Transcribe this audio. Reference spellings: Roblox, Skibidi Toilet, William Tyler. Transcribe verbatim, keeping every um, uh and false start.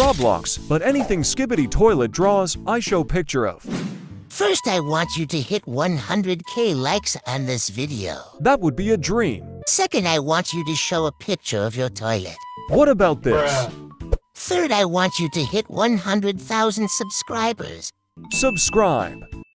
Roblox, but anything Skibidi Toilet draws, I show picture of. First, I want you to hit one hundred K likes on this video. That would be a dream. Second, I want you to show a picture of your toilet. What about this? Third, I want you to hit one hundred thousand subscribers. Subscribe.